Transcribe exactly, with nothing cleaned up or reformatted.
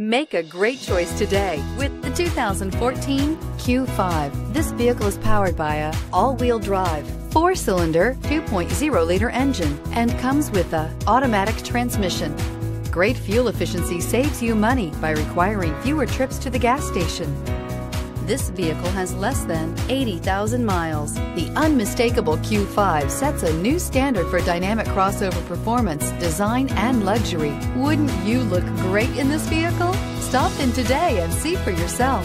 Make a great choice today with the two thousand fourteen Q five. This vehicle is powered by a all-wheel drive, four-cylinder, two point oh liter engine and comes with a automatic transmission. Great fuel efficiency saves you money by requiring fewer trips to the gas station. This vehicle has less than eighty thousand miles. The unmistakable Q five sets a new standard for dynamic crossover performance, design, and luxury. Wouldn't you look great in this vehicle? Stop in today and see for yourself.